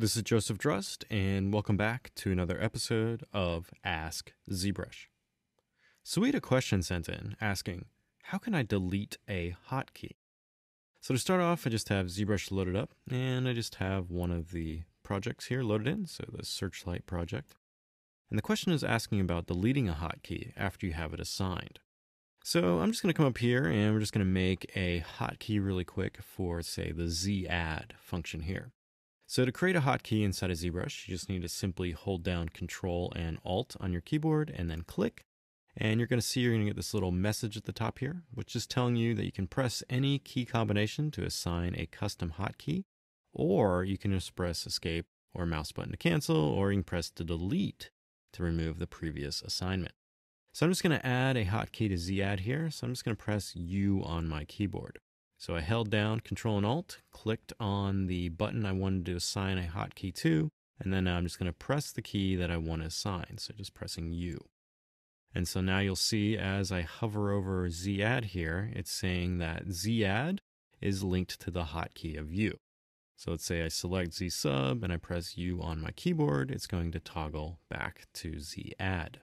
This is Joseph Drust, and welcome back to another episode of Ask ZBrush. So we had a question sent in asking, how can I delete a hotkey? So to start off, I just have ZBrush loaded up, and I just have one of the projects here loaded in, so the Searchlight project. And the question is asking about deleting a hotkey after you have it assigned. So I'm just going to come up here, and we're just going to make a hotkey really quick for, say, the ZAdd function here. So to create a hotkey inside of ZBrush, you just need to simply hold down Control and Alt on your keyboard and then click. And you're going to see you're going to get this little message at the top here, which is telling you that you can press any key combination to assign a custom hotkey, or you can just press Escape or mouse button to cancel, or you can press the delete to remove the previous assignment. So I'm just going to add a hotkey to ZAdd here, so I'm just going to press U on my keyboard. So I held down Control and Alt, clicked on the button I wanted to assign a hotkey to, and then I'm just going to press the key that I want to assign, so just pressing U. And so now you'll see as I hover over ZAdd here, it's saying that ZAdd is linked to the hotkey of U. So let's say I select ZSub and I press U on my keyboard, it's going to toggle back to ZAdd.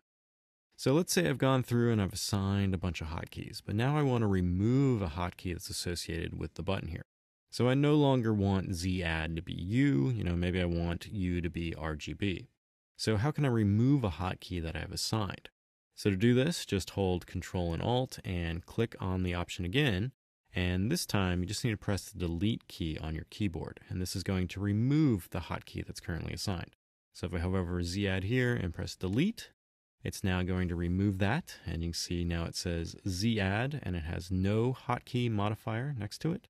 So let's say I've gone through and I've assigned a bunch of hotkeys, but now I want to remove a hotkey that's associated with the button here. So I no longer want ZAdd to be U, maybe I want U to be RGB. So how can I remove a hotkey that I've assigned? So to do this, just hold Control and Alt and click on the option again, and this time you just need to press the delete key on your keyboard, and this is going to remove the hotkey that's currently assigned. So if I hover over ZAdd here and press delete, it's now going to remove that, and you can see now it says ZAdd, and it has no hotkey modifier next to it.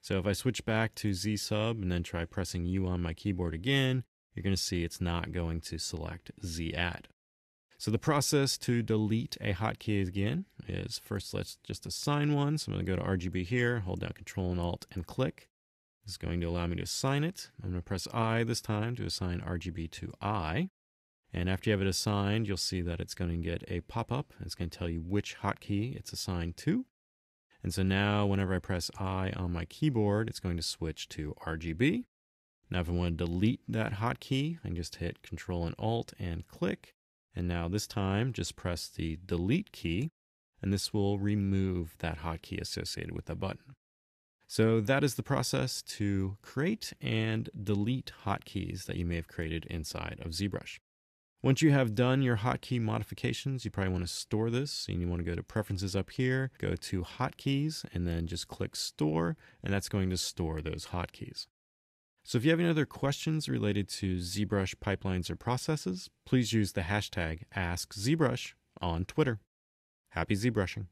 So if I switch back to ZSub and then try pressing U on my keyboard again, you're going to see it's not going to select ZAdd. So the process to delete a hotkey again is first let's just assign one. So I'm going to go to RGB here, hold down Control and Alt and click. This is going to allow me to assign it. I'm going to press I this time to assign RGB to I. And after you have it assigned, you'll see that it's going to get a pop-up. It's going to tell you which hotkey it's assigned to. And so now whenever I press I on my keyboard, it's going to switch to RGB. Now if I want to delete that hotkey, I can just hit Control and Alt and click. And now this time, just press the delete key, and this will remove that hotkey associated with the button. So that is the process to create and delete hotkeys that you may have created inside of ZBrush. Once you have done your hotkey modifications, you probably want to store this, and you want to go to Preferences up here, go to Hotkeys, and then just click Store, and that's going to store those hotkeys. So if you have any other questions related to ZBrush pipelines or processes, please use the hashtag AskZBrush on Twitter. Happy ZBrushing!